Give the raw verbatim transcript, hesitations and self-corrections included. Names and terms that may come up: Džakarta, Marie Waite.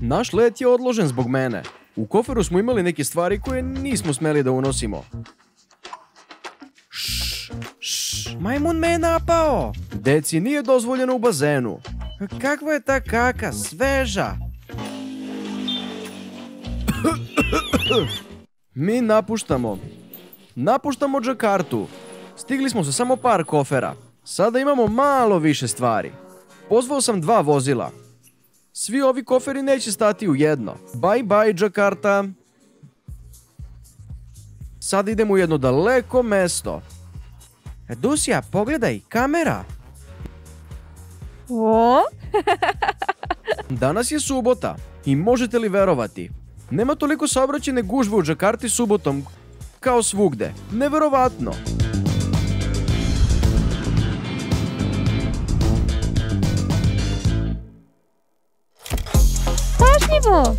Naš let je odložen zbog mene. U koferu smo imali neke stvari koje nismo smeli da unosimo. Šš, šš, majmun me je napao. Deci nije dozvoljeno u bazenu. Kakva je ta kaka, sveža. Mi napuštamo. Napuštamo Džakartu. Stigli smo sa samo par kofera. Sada imamo malo više stvari. Pozvao sam dva vozila. Svi ovi koferi neće stati u jedno. Bye bye, Džakarta. Sad idemo u jedno daleko mesto. Dusija, pogledaj, kamera. O? Danas je subota. I možete li verovati? Nema toliko saobraćajne gužve u Džakarti subotom kao svugde. Neverovatno. Pažljivo!